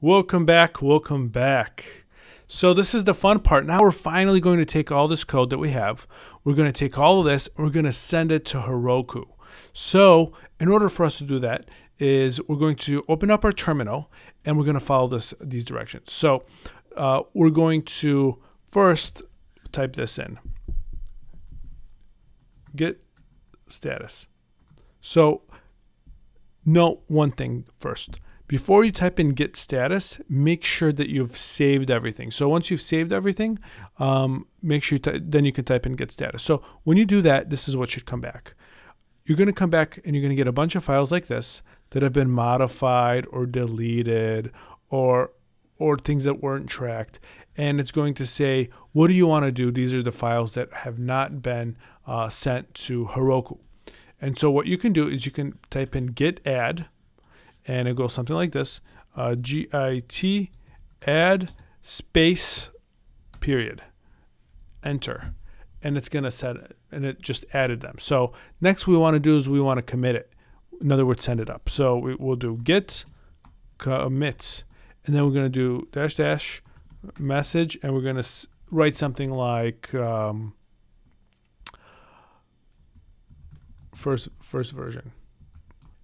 Welcome back. So this is the fun part. Now we're finally going to take all this code that we have. We're going to take all of this and we're going to send it to Heroku. So in order for us to do that is we're going to open up our terminal and we're going to follow these directions. So we're going to first type this in. Git status. So note one thing first. Before you type in git status, make sure that you've saved everything. So once you've saved everything, make sure then you can type in git status. So when you do that, this is what should come back. You're going to come back and you're going to get a bunch of files like this that have been modified or deleted or things that weren't tracked. And it's going to say, what do you want to do? These are the files that have not been sent to Heroku. And so what you can do is you can type in git add. And it goes something like this, git add space period, enter. And it's gonna set it, and it just added them. So next we wanna do is we wanna commit it. In other words, send it up. So we'll do git commit, and then we're gonna do -- message, and we're gonna write something like first version.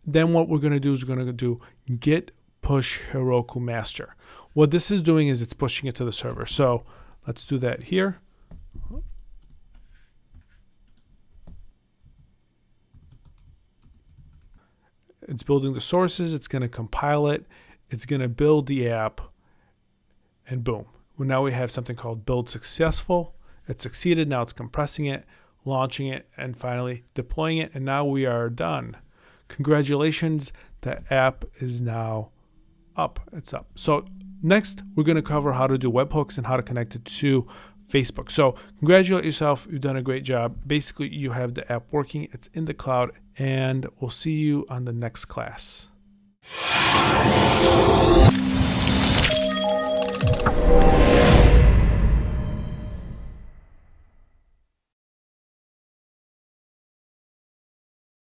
Then what we're going to do is we're going to do git push Heroku master. What this is doing is it's pushing it to the server. So let's do that here. It's building the sources. It's going to compile it. It's going to build the app. And boom. Well, now we have something called build successful. It succeeded. Now it's compressing it, launching it, and finally deploying it. And now we are done. Congratulations, the app is now up. It's up. So next, we're going to cover how to do webhooks and how to connect it to Facebook. So congratulate yourself. You've done a great job. Basically, you have the app working. It's in the cloud, and we'll see you on the next class.